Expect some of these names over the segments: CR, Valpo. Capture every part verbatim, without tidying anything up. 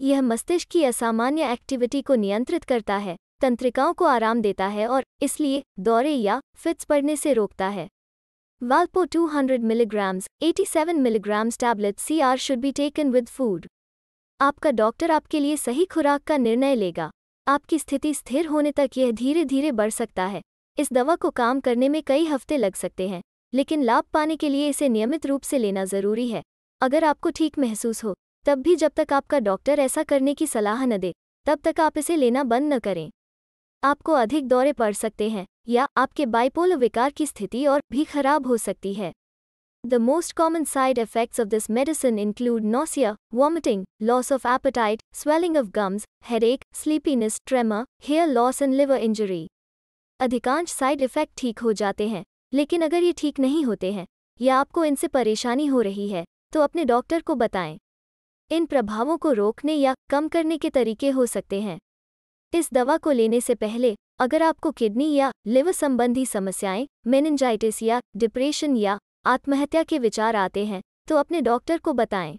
यह मस्तिष्क की असामान्य एक्टिविटी को नियंत्रित करता है, तंत्रिकाओं को आराम देता है और इसलिए दौरे या फिट्स पड़ने से रोकता है। Valpo two hundred milligrams, eighty-seven milligrams tablet C R should be taken with food. आपका डॉक्टर आपके लिए सही खुराक का निर्णय लेगा। आपकी स्थिति स्थिर होने तक यह धीरे धीरे बढ़ सकता है। इस दवा को काम करने में कई हफ्ते लग सकते हैं, लेकिन लाभ पाने के लिए इसे नियमित रूप से लेना ज़रूरी है। अगर आपको ठीक महसूस हो तब भी, जब तक आपका डॉक्टर ऐसा करने की सलाह न दे तब तक आप इसे लेना बंद न करें। आपको अधिक दौरे पड़ सकते हैं या आपके बाइपोलर विकार की स्थिति और भी खराब हो सकती है। The most common side effects of this medicine include nausea, vomiting, loss of appetite, swelling of gums, headache, sleepiness, tremor, hair loss and liver injury. अधिकांश साइड इफेक्ट ठीक हो जाते हैं, लेकिन अगर ये ठीक नहीं होते हैं या आपको इनसे परेशानी हो रही है तो अपने डॉक्टर को बताएं। इन प्रभावों को रोकने या कम करने के तरीके हो सकते हैं। इस दवा को लेने से पहले अगर आपको किडनी या लिवर संबंधी समस्याएं, मेनिंजाइटिस या डिप्रेशन या आत्महत्या के विचार आते हैं तो अपने डॉक्टर को बताएं।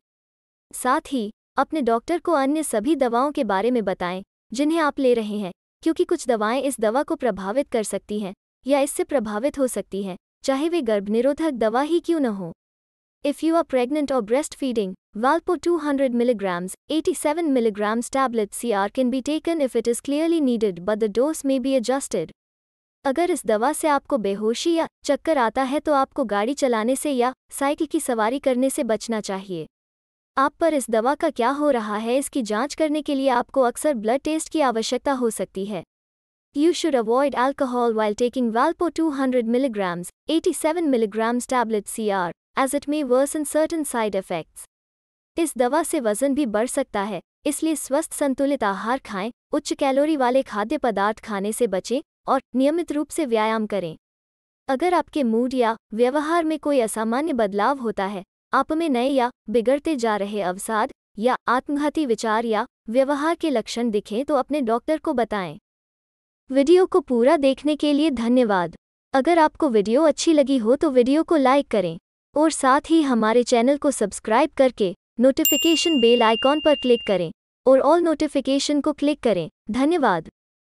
साथ ही अपने डॉक्टर को अन्य सभी दवाओं के बारे में बताएं जिन्हें आप ले रहे हैं, क्योंकि कुछ दवाएं इस दवा को प्रभावित कर सकती हैं या इससे प्रभावित हो सकती हैं, चाहे वे गर्भनिरोधक दवा ही क्यों न हो। इफ़ यू आर प्रेग्नेंट और breastfeeding, Valpo two hundred milligrams, eighty-seven milligrams tablet C R can be taken if it is clearly needed but the dose may be adjusted. अगर इस दवा से आपको बेहोशी या चक्कर आता है तो आपको गाड़ी चलाने से या साइकिल की सवारी करने से बचना चाहिए। आप पर इस दवा का क्या हो रहा है इसकी जांच करने के लिए आपको अक्सर ब्लड टेस्ट की आवश्यकता हो सकती है। You should avoid alcohol while taking Valpo two hundred milligrams, eighty-seven milligrams tablet C R, as it may worsen certain side effects. इस दवा से वजन भी बढ़ सकता है, इसलिए स्वस्थ संतुलित आहार खाएं, उच्च कैलोरी वाले खाद्य पदार्थ खाने से बचें और नियमित रूप से व्यायाम करें। अगर आपके मूड या व्यवहार में कोई असामान्य बदलाव होता है, आप में नए या बिगड़ते जा रहे अवसाद या आत्मघाती विचार या व्यवहार के लक्षण दिखें तो अपने डॉक्टर को बताएं। वीडियो को पूरा देखने के लिए धन्यवाद। अगर आपको वीडियो अच्छी लगी हो तो वीडियो को लाइक करें और साथ ही हमारे चैनल को सब्सक्राइब करके नोटिफिकेशन बेल आइकॉन पर क्लिक करें और ऑल नोटिफिकेशन को क्लिक करें। धन्यवाद।